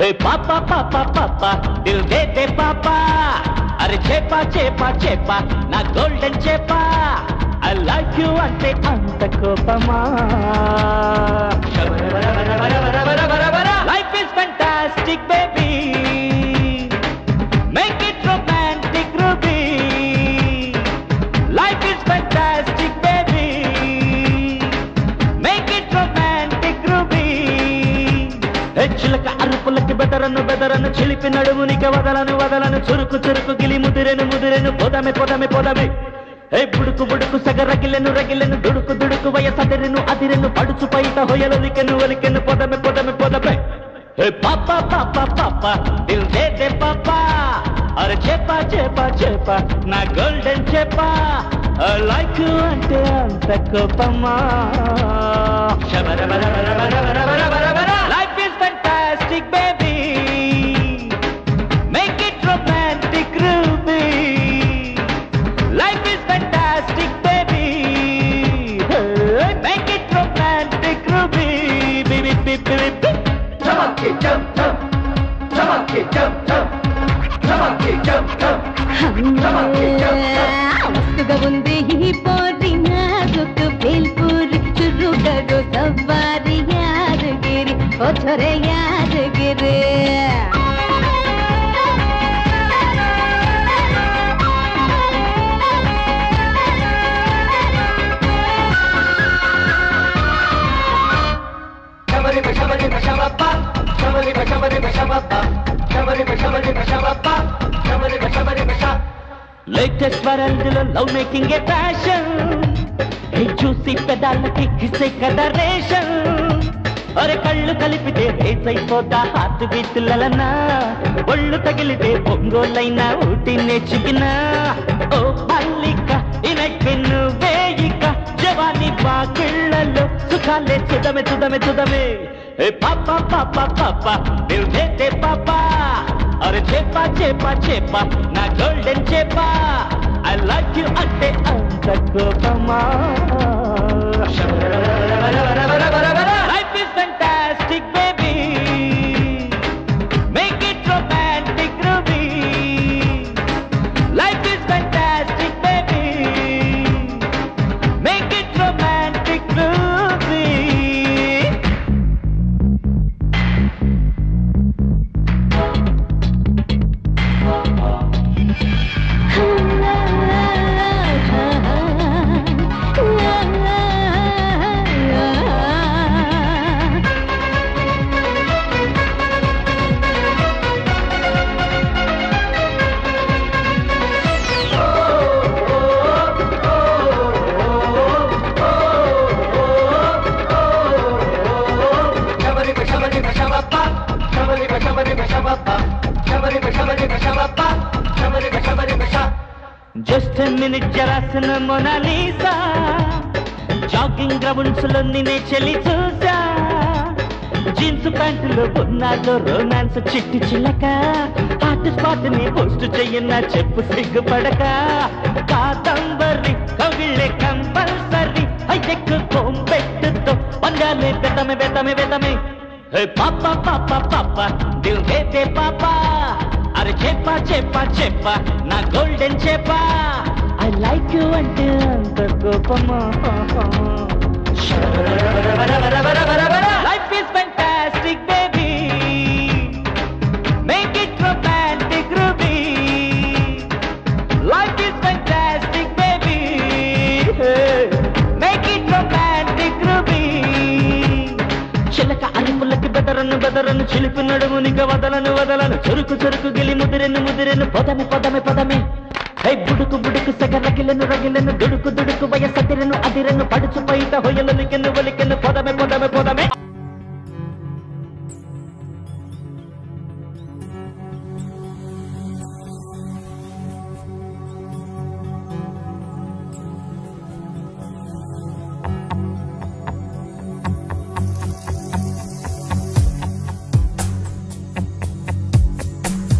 हे पापा पापा पापा दिल दे दे पापा, अरे चेपा चेपा चेपा ना गोल्डन चेपा, आई लाइक यू अंते अंत को पापा। Life is fantastic baby, make it romantic Ruby. Life is fantastic baby, make it romantic Ruby. Echilaka అరుపులకి బెదరను బెదరను చిలిపి నడుమునిక వదలను వదలను చురుకు చురుకు గిలి ముదిరెను ముదిరెను పోదమే పోదమే పోదమే. ఏ బుడుకు బుడుకు సగరగిలెను రగిలెను దుడుకు దుడుకు వయసదరెను అదిరెను పడుచు పైత హొయలొలికెను ఒలికెను పోదమే పోదమే పోదమే. ఏ పాపా పాపా పాపా దిల్ దే దే పాపా, అరే చేపా చేపా చేపా నా గోల్డెన్ చేపా, ఐ లైక్ యు అంటే అంత కోపమా. Baby, make it romantic Ruby. Life is fantastic baby, make it romantic Ruby. Baby, baby, baby. Jump, jump, jump. Jump, jump, jump. Jump, jump, jump. Jump, jump. Mastga bundi hi pori na juk belpur churu karo sabari yaar giri o chore yaar giri. Shabari bashaba pa, shabari bashaba pa, shabari bashaba pa, shabari basha. Latest varandilo love making a passion. Hey juicy pedal ki kisse kadaration. అరే కళ్ళు కలిపితే రేసైపోతా హాత్ బిత్తులనా, ఒళ్ళు తగిలితే ఒంగోలైనా ఊటి నేర్చుకినా. ఓ బాలిక ఇనకి నువ్వేయిక జవాని బాకిళ్ళలో సుఖాలే తుదమే తుదమే తుదమే. ఏ పాపా పాపా పాపా Dil they they పాపా, అరే చేపా చేపా చేపా నా గోల్డెన్ చేపా, ఐ లైక్ యు అంటే అంత కోపమా. Just a minute jarasana Mona Lisa, jogging grounds lo ninne cheli chusa, jeans pant lo bonnalo romance chitti chilaka, hot spot ni post cheyanna cheppu siggu padaka, kaadambari kavile compulsory aidekku kompetto vandale vedame vedame vedame. Hey papa papa papa dil de de papa, are chepa chepa chepa na golden chepa, I like you until anta kopama. Life is fantastic baby, make it romantic Ruby. Life is fantastic baby, make it romantic Ruby. Chilaka alipulaki badaranu badaranu chilipi naduvunika vadalanu vadalanu churuku churuku gili mudirenu mudirenu podame podame podame. Hey buduku buduku sagaragilenu ragilenu duduku duduku vayasattirenu adirenu paduchu paita hoyalanu kenu valikenu podame podame podame.